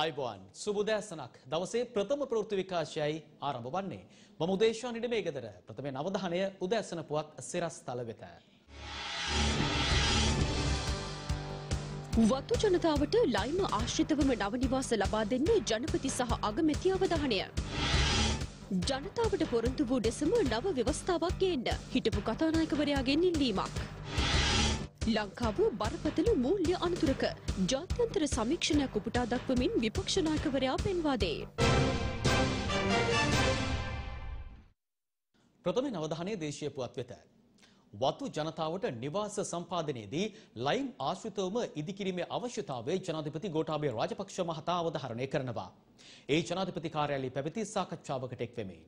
आयुवान सुबुदेशनक दवसे प्रथम प्रवृत्ति विकासयයි ආරම්භ වන්නේ මම උදේෂාන් ඉඩමේ ගෙදර ප්‍රථමයෙන් අවධානය උදෑසන පුවත් සිරස්තල වෙත වතු ජනතාවට ලයිම ආශ්‍රිතවම නව නිවාස ලබා දෙන්නේ ජනපති සහ අගමැති අවධානය ජනතාවට පොරොන්දු වූ දෙසම නව ව්‍යවස්ථාවක් ගේන්න හිටපු කතානායකවරයාගෙන් ඉල්ලීමක් ලංකාව බරපතල මූල්‍ය අනුතරක ජාත්‍යන්තර සමීක්ෂණයක් උපුටා දක්වමින් විපක්ෂ නායකවරයා පෙන්වා දෙයි. ප්‍රථම අවධානය දේශීය පුවත් වෙත. වතු ජනතාවට නිවාස සම්පාදනයේදී ලයිම් ආශ්‍රිතවම ඉදිකිරීමේ අවශ්‍යතාවය ජනාධිපති ගෝඨාභය රාජපක්ෂ මහතා අවධාරණය කරනවා. ඒ ජනාධිපති කාර්යාලයේ පැවති සාකච්ඡාවකට එක් වෙමින්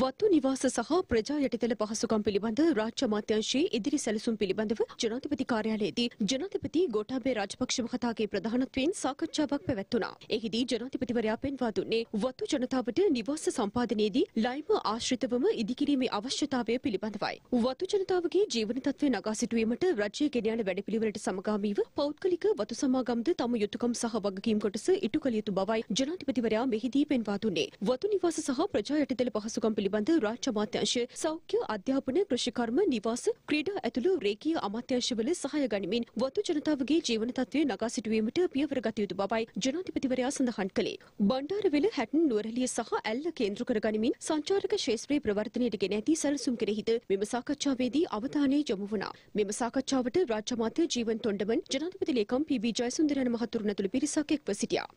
वत्तु निवास सह प्रजा यटितल पहसुकम पिलिबंध राज्य मात्यांशे इदिरि सलसुम पिलिबंधव जनाधिपति कार्यालयेदी जनाधिपति गोटाभय राजपक्ष महतागे प्रधानत्वයෙන් සාකච්ඡාවක් පැවැත්වුණා. එෙහිදී ජනාධිපතිවරයා පෙන්වා දුන්නේ වතු ජනතාවට නිවාස සම්පාදනයේදී ලයිම ආශ්‍රිතවම ඉදිකිරීමේ අවශ්‍යතාවය පිළිබඳවයි. වතු ජනතාවගේ ජීවන තත්ත්වය නගා සිටුවීමට රජයේ ගෙන යන වැඩපිළිවෙලට සමගාමීව පෞද්ගලික වතු සමාගම්ද තම යුතුයකම් සහ වගකීම් කොටස ඉටු කළ යුතු බවයි ජනාධිපතිවරයා මෙහිදී පෙන්වා දුන්නේ. වතු නිවාස සහ ප්‍රජා යටිතල පහසුකම් පිළිබඳ රාජ්‍ය අමාත්‍යාංශය සෞඛ්‍ය අධ්‍යාපන කෘෂිකර්ම නිවාස ක්‍රීඩා ඇතුළු රේඛීය අමාත්‍යාංශවල සහාය ගනිමින් වතු ජනතාවගේ ජීවන තත්ත්වය නගා සිටුවීමට පියවර ගත යුතු බවයි ජනාධිපතිවරයා සඳහන් කළේ. බණ්ඩාරවල හැටන් නුවරඑළිය සහ ඇල්ල කේන්ද්‍ර කර ගනිමින් සංචාරක ශාස්ත්‍රීය ප්‍රවර්ධනයට ගෙන ඇති සැලසුම් කෙරෙහිද මෙම සාකච්ඡාවේදී අවධානය යොමු වුණා. මෙම සාකච්ඡාවට රාජ්‍ය අමාත්‍ය ජීවන් තොණ්ඩමන් ජනාධිපති ලේකම් පී.බී. ජයසුන්දරයන් මහතුරුන් ඇතුළු පිරිසක් එක්ව සිටියා.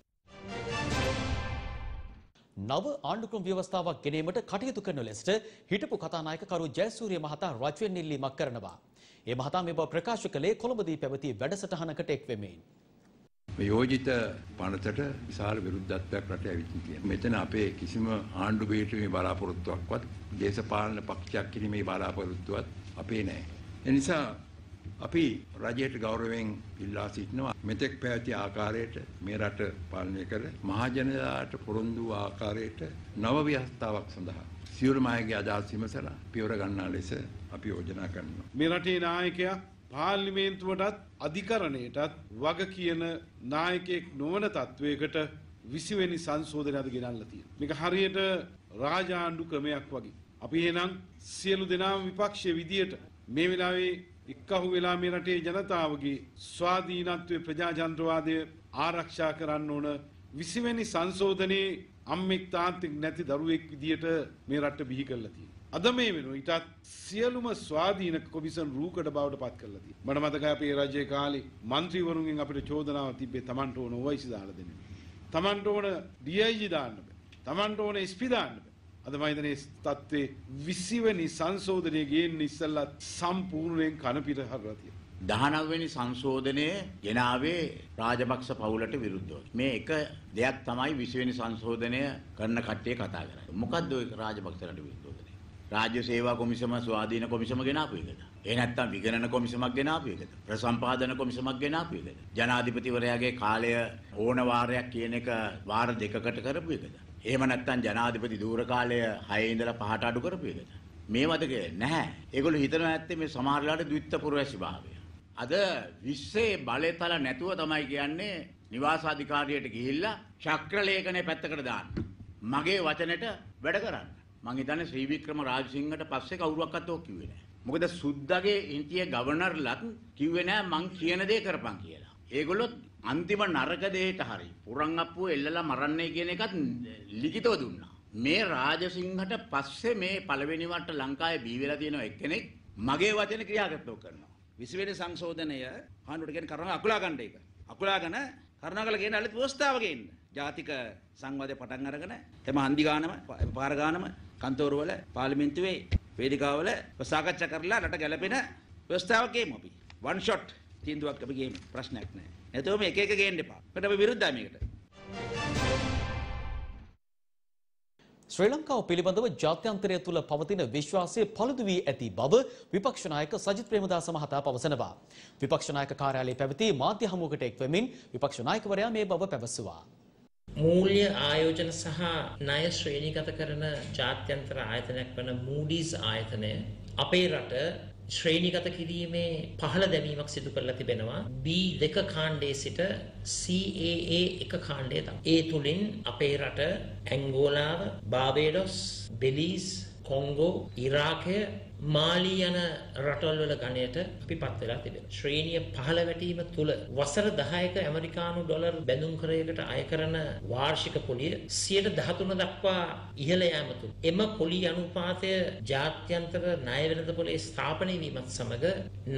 नव आंडुक्रम व्यवस्थाव ගෙනීමට කටයුතු කරන ලෙසට හිටපු කතානායක කරු ජයසූරිය මහතා රජයෙන් නිල්ලීමක් කරනවා. ඒ මහතා මේ බව ප්‍රකාශ කළේ කොළඹදී පැවති වැඩසටහනකට එක් වෙමින්. මේ යෝජිත පනතට විශාල විරුද්ධත්වයක් රටේ ඇවිත් තියෙනවා. මෙතන අපේ කිසිම ආණ්ඩු බේරීමේ බලාපොරොත්තුවක්වත් දේශපාලන පක්ෂයක් කිරීමේ බලාපොරොත්තුවත් අපේ නැහැ. ඒ නිසා අපි රජයට ගෞරවයෙන් ඉල්ලා සිටිනවා මෙතෙක් පැවති ආකාරයට මේ රට පාලනය කර මහ ජනතාවට පොරොන්දු වූ ආකාරයට නව ව්‍යවස්ථාවක් සඳහා සියලු මායගේ අදහස් විමසලා පියවර ගන්නා ලෙස අපි යෝජනා කරනවා. මේ රටේ නායකයා පාර්ලිමේන්තුවටත් අධිකරණයටත් වග කියන නායකයෙක් නොවන තත්වයකට 20 වෙනි සංශෝධනය අද ගෙනල්ලා තියෙනවා. මේක හරියට රාජාණ්ඩු ක්‍රමයක් වගේ. අපි එහෙනම් සියලු දෙනාම විපක්ෂයේ විදියට මේ වෙලාවේ इक्कहु वेला में रटे जनतावगे स्वाधीनत्वे प्रजातंत्रवादे आरक्षा කරන්න ඕන 20 වෙනි සංශෝධනයේ අම්මෙක් තාන්තික නැති දරුවෙක් විදියට මේ රට බිහි කරලා තියෙනවා. අද මේ වෙනුව ඊටත් සියලුම ස්වාධීන කොමිෂන් රූකඩ බවට පත් කරලා තියෙනවා. මට මතකයි අපේ රාජ්‍ය කාලේ മന്ത്രിවරුන්ගෙන් අපිට චෝදනාවක් තිබ්බේ Tamanට ඕන OIC දාලා දෙන්න. Tamanට ඕන DIG දාන්න බෑ. Tamanට ඕන SP දාන්න බෑ. අද මයිදනේ තත්ත්වේ 20 වෙනි සංශෝධනයේ ගේන්න ඉස්සලා සම්පූර්ණයෙන් කන පිට හරලා තියෙනවා. 19 වෙනි සංශෝධනයේ ගෙනාවේ රාජපක්ෂ පවුලට විරුද්ධව. මේ එක දෙයක් තමයි 20 වෙනි සංශෝධනය කරන කට්ටිය කතා කරන්නේ. මොකද්ද ඔය රාජපක්ෂලට විරුද්ධව කරන්නේ? රාජ්‍ය සේවා කොමිසම ස්වාධීන කොමිසම ගෙනාපු එකද? ඒ නැත්තම් විගණන කොමිසමක් ගෙනාපු එකද? ප්‍රසම්පාදන කොමිසමක් ගෙනාපු එකද? ජනාධිපතිවරයාගේ කාලය ඕන වාරයක් කියන එක වාර දෙකකට කරපු එකද? එහෙම නැත්නම් ජනාධිපති දුර කාලය 6 ඉඳලා 5ට අඩු කරපු එකද? මේවද කියලා නැහැ. ඒගොල්ලෝ හිතනවා ඇත්තේ මේ සමහරලාට ද්විත්ව පුරවැසිභාවය. අද 20 බලේතල නැතුව තමයි කියන්නේ නිවාස අධිකාරියට ගිහිල්ලා චක්‍ර ලේඛනයේ පැත්තකට දාන්න. මගේ වචනෙට වැඩ කරන්න. මං හිතන්නේ ශ්‍රී වික්‍රම රාජසිංහට පස්සේ කවුරුවක්වත් ඕක කිව්වේ නැහැ. මොකද සුද්දාගේ ඉන්දියා ගවර්නර්ලත් කිව්වේ නැහැ මං කියන දේ කරපන් කියලා. ඒගොල්ලෝ අන්තිම නරක දෙයට හරි පුරන් අප්පුව එල්ලලා මරන්නේ කියන එකත් ලිඛිතව දුන්නා. මේ රාජසිංහට පස්සේ මේ පළවෙනි වට ලංකාවේ බිහි වෙලා තියෙන එක්කෙනෙක් මගේ වචන ක්‍රියාත්මක කරනවා. 20 වෙනි සංශෝධනය හානුවට කියන කරන අකුලා ගන්න එක. අකුලාගෙන කරුණාකරලා කියන අලුත් ව්‍යවස්ථාවක ඉන්න. ජාතික සංවාදේ පටන් අරගෙන තම හන්දි ගානම, පාර ගානම, කන්තෝරවල, පාර්ලිමේන්තුවේ වේදිකාවල සාකච්ඡා කරලා රට ගැලපෙන ව්‍යවස්ථාවක ගේමු අපි. වන් ෂොට් තීන්දුවක් අපි ගේමු. ප්‍රශ්නයක් නැහැ. එතකොම එක එක ගේන්න එපා. මට අපි විරුද්ධයි මේකට. ශ්‍රී ලංකාව පිළිබඳව ජාත්‍යන්තරය තුල පවතින විශ්වාසය පළුදු වී ඇති බව විපක්ෂ නායක සජිත් ප්‍රේමදාස මහතා පවසනවා. විපක්ෂ නායක කාර්යාලයේ පැවති මාධ්‍ය හමුවකට එක් වෙමින් විපක්ෂ නායකවරයා මේ බව පැවසුවා. मूल्य आयोजन सह न्याय श्रेणीगत करन जात्यंतर आयतनक वन मूडीज आयतने අපේ රට ශ්‍රේණිගත කිරීමේ පහළ දැමීමක් සිදු කරලා තිබෙනවා B2 කාණ්ඩයේ සිට CAA1 කාණ්ඩය දක්වා. ඒ තුලින් අපේ රට ඇංගෝලාව, බාබේඩොස්, බෙලීස්, කොංගෝ, ඉරාකය, මාලි යන රටවල් වල ගණයට අපිපත් වෙලා තිබෙනවා. ශ්‍රේණිය පහළ වැටීම තුල වසර 10ක ඇමරිකානු ඩොලර් බැඳුම් කරයකට අය කරන වාර්ෂික පොලිය 13% දක්වා ඉහළ යාම තුල එම පොලිය අනුපාතය ජාත්‍යන්තර ණය වෙළඳ පොලේ ස්ථාපනය වීමත් සමග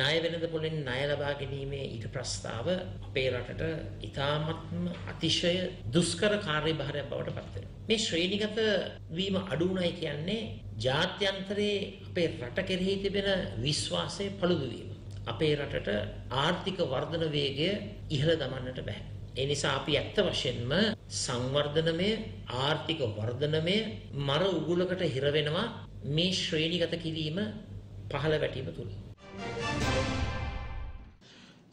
ණය වෙළඳ පොලෙන් ණය ලබා ගැනීමේ ඊට ප්‍රස්තාව අපේ රටට ඉතාමත්ම අතිශය දුෂ්කර කාර්යභාරයක් බවට පත් වෙනවා. මේ ශ්‍රේණිගත වීම අඩු වුණයි කියන්නේ ජාත්‍යන්තරයේ අපේ රට කෙරෙහි තිබෙන විශ්වාසය පළුදු වීම. අපේ රටට ආර්ථික වර්ධන වේගය ඉහළ දමන්නට බෑ. ඒ නිසා අපි ඇත්ත වශයෙන්ම සංවර්ධනමය ආර්ථික වර්ධනමය මර උගුලකට හිර වෙනවා මේ ශ්‍රේණිගත කිරීම පහළ වැටීම තුල.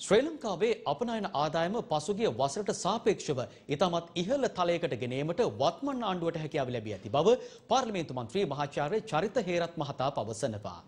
ශ්‍රී ලංකාවේ අපනයන ආදායම පසුගිය වසරට සාපේක්ෂව ඉතාමත් ඉහළ තලයකට ගෙනීමට වත්මන් ආණ්ඩුවට හැකියාව ලැබී ඇති බව පාර්ලිමේන්තු මන්ත්‍රී මහාචාර්ය චරිත හේරත් මහතා පවසනවා.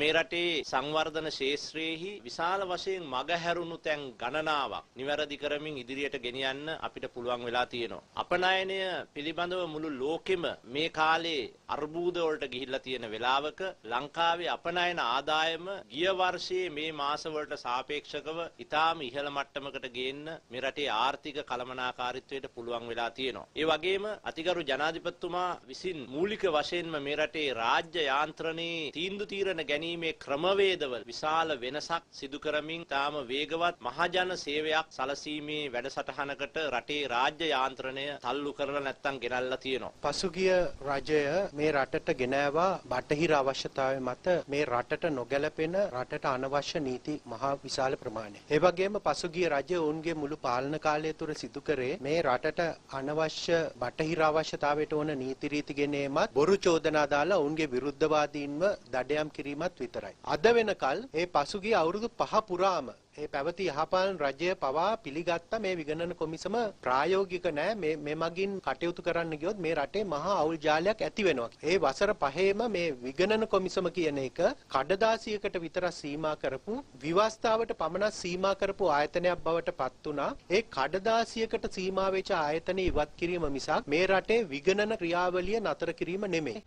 මේ රටේ සංවර්ධන ශාස්ත්‍රයේහි විශාල වශයෙන් මගහැරුණු තැන් ගණනාවක් නිවැරදි කරමින් ඉදිරියට ගෙනියන්න අපිට පුළුවන් වෙලා තියෙනවා. අපනයනය පිළිබඳව මුළු ලෝකෙම මේ කාලේ අර්බුද වලට ගිහිල්ලා තියෙන වෙලාවක ලංකාවේ අපනයන ආදායම ගිය වර්ෂයේ මේ මාස වලට සාපේක්ෂව ඉතාම ඉහළ මට්ටමකට ගේන්න මේ රටේ ආර්ථික කළමනාකාරීත්වයට පුළුවන් වෙලා තියෙනවා. ඒ වගේම අතිගරු ජනාධිපතිතුමා විසින් මූලික වශයෙන්ම මේ රටේ රාජ්‍ය යාන්ත්‍රණයේ තීන්දුව తీරන ගැනීමේ ක්‍රමවේදවල විශාල වෙනසක් සිදු කරමින් තාම වේගවත් මහජන සේවයක් සැලසීමේ වැඩසටහනකට රටේ රාජ්‍ය යාන්ත්‍රණය තල්ලු කරලා නැත්තම් ගෙනල්ලා තියෙනවා. පසුගිය රජය මේ රටට ගෙනාවා බටහිර අවශ්‍යතාවය මත මේ රටට නොගැලපෙන රටට අනවශ්‍ය නීති මහා විශාල ප්‍රමාණයක්. ඒ වගේම පසුගිය රජය ඔවුන්ගේ මුළු පාලන කාලය තුර සිදු කරේ මේ රටට අනවශ්‍ය බටහිර අවශ්‍යතාවයට ඕන නීති රීති ගෙනීමත් බොරු චෝදනා දාලා ඔවුන්ගේ විරුද්ධවාදීන්ව දඩයම් කිරීමත් විතරයි. අද වෙනකල් මේ පසුගිය අවුරුදු 5 පුරාම මේ පැවති යහපාලන රජය පවා පිළිගත්ත මේ විගණන කොමිසම ප්‍රායෝගික නැහැ. මේ මගින් කටයුතු කරන්න ගියොත් මේ රටේ මහා අවුල් ජාලයක් ඇති වෙනවා. මේ වසර 5ේම මේ විගණන කොමිසම කියන එක කඩදාසියකට විතර සීමා කරපු විවස්ථාවට පමණක් සීමා කරපු ආයතනයක් බවට පත් වුණා. ඒ කඩදාසියකට සීමා වෙච්ච ආයතන ඉවත් කිරීම මිසක් මේ රටේ විගණන ක්‍රියාවලිය නතර කිරීම නෙමෙයි.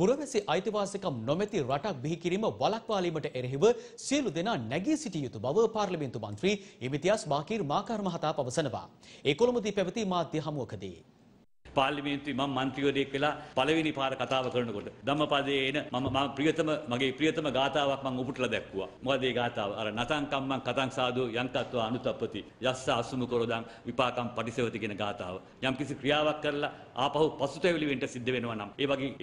පුරවැසි අයිතිවාසිකම් නොමැති රටක් බිහි කිරීම වළක්වාලීමට එරෙහිව සියලු දෙනා නැගී සිටිය යුතු බව පාර්ලිමේන්තු මන්ත්‍රී ඉමිතියාස් බාකීර් මාකාර මහතා පවසනවා. ඒ කොළඹදී පැවති මාධ්‍ය හමුවකදී පාර්ලිමේන්තුවේ මම මන්ත්‍රීවරයෙක් වෙලා පළවෙනි පාර කතාව කරනකොට ධම්මපදයේ එන මම මගේ ප්‍රියතම ගාතාවක් මම උපුටලා දැක්කුවා. මොකද ඒ ගාතාව අර නතං කම්මං කතං සාදෝ යන්තත්වා අනුතප්පති යස්ස අසුමු කරොදං විපාකම් පටිසෙවති කියන ගාතාව. යම්කිසි ක්‍රියාවක් කරලා ආපහු පසුතැවිලි වෙන්න සිද්ධ වෙනවා නම්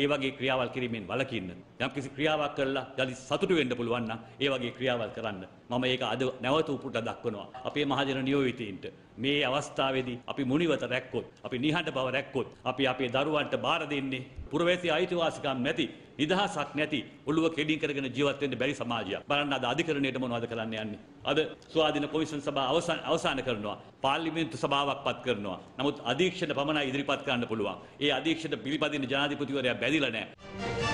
ඒ වගේ ක්‍රියාවල් කිරීමෙන් වළකින්න. යම්කිසි ක්‍රියාවක් කරලා යලි සතුටු වෙන්න පුළුවන් නම් ඒ වගේ ක්‍රියාවල් කරන්න. මම ඒක අද නැවත උපුටලා දක්වනවා. අපේ මහජන නියෝවිතයින්ට මේ අවස්ථාවේදී අපි මුනිවත රැක්කොත් අපි නිහඬ බව රැක්කොත් අපි අපේ දරුවන්ට බාර දෙන්නේ පුරවැසි අයිතිවාසිකම් නැති නිදහසක් නැති ඔළුව කෙඩින් කරගෙන ජීවත් වෙන්න බැරි සමාජයක්. බලන්න අද අධිකරණයට මොනවද කරන්න යන්නේ. අද ස්වාධීන කොමිෂන් සභාව අවසන් කරනවා. පාර්ලිමේන්තු සභාවක් පත් කරනවා. නමුත් අධීක්ෂණ පමණයි ඉදිරිපත් කරන්න පුළුවන්. ඒ අධීක්ෂණ පිළිපදින ජනාධිපතිවරයා බැඳිලා නැහැ.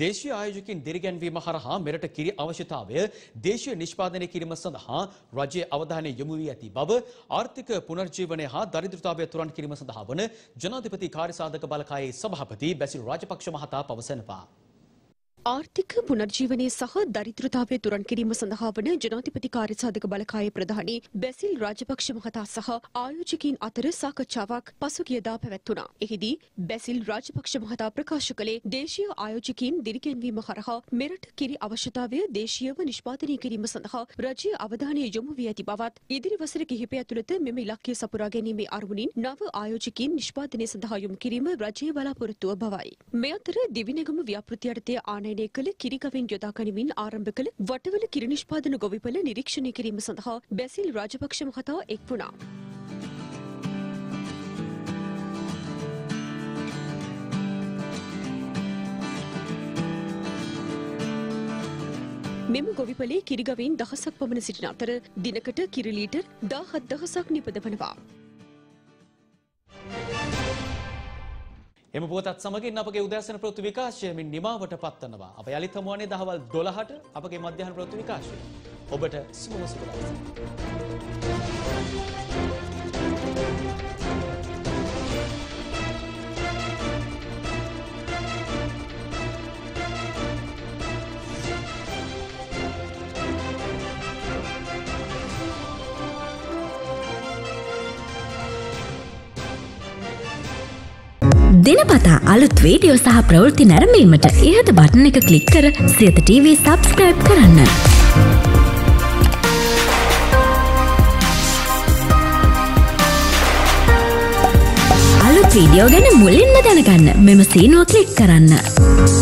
දේශීය ආයෝජකින් දිරිගැන්වීම හරහා මෙරට කිරි අවශ්‍යතාවය දේශීය නිෂ්පාදනය කිරීම සඳහා රජයේ අවධානය යොමු වී ඇති බව ආර්ථික පුනර්ජීවනය හා දරිද්‍රතාවය තුරන් කිරීම සඳහා වන ජනාධිපති කාර්යසාධක බලකායේ සභාපති බැසිල් රාජපක්ෂ මහතා පවසනවා. ආර්ථික පුනර්ජීවනය සහ දරිද්‍රතාවය තුරන් කිරීම සඳහා වන ජනාධිපති කාර්යසාධක බලකායේ ප්‍රධානී බැසිල් රාජපක්ෂ මහතා සහ ආයෝජකයින් අතර සාකච්ඡාවක් පසුගියදා පැවැත්වුණා. එහිදී බැසිල් රාජපක්ෂ මහතා ප්‍රකාශ කළේ දේශීය ආයෝජකයින් දිරිගැන්වීම හරහා මෙරට කිරි අවශ්‍යතාවය දේශීයව නිෂ්පාදනය කිරීම සඳහා රජයේ අවධානය යොමු වී ඇති බවත් ඉදිරි වසර කිහිපය ඇතුළත මෙම ඉලක්කය සපුරා ගැනීමේ අරමුණින් නව ආයෝජකයින් නිෂ්පාදනය සඳහා යොමු කිරීම රජයේ බලාපොරොත්තුව බවයි. මේ අතර දිවිනැගම ව්‍යාපෘති යටතේ ආනයන කළ කිරිගවෙන් යොදා ගනිමින් ආරම්භ කළ වටවල කිරි නිෂ්පාදන ගොවිපළ නිරීක්ෂණය කිරීම සඳහා බැසිල් රාජපක්ෂ මහතා එක් වුණා. මෙම ගොවිපළේ කිරිගවෙන් 1000ක් පමණ සිටින අතර දිනකට කිරි ලීටර් 17000ක් නිපදවනවා. එම පුවතත් සමගින් අපගේ උදෑසන ප්‍රවෘත්ති විකාශය මෙන් නිමාවට පත්වනවා. අප යලිත් හමුවන්නේ දහවල් 12ට අපගේ මධ්‍යහන ප්‍රවෘත්ති විකාශය. ඔබට සුබ සුබ. दिनपता अलुत वीडियो सह प्रवृत्ति नरमेट इहत बटन एक क्लिक कर सियत टीवी सब्सक्राइब करना। अलुत वीडियो गन मुलिन्म दनगन्न मेम सीनो क्लिक करना।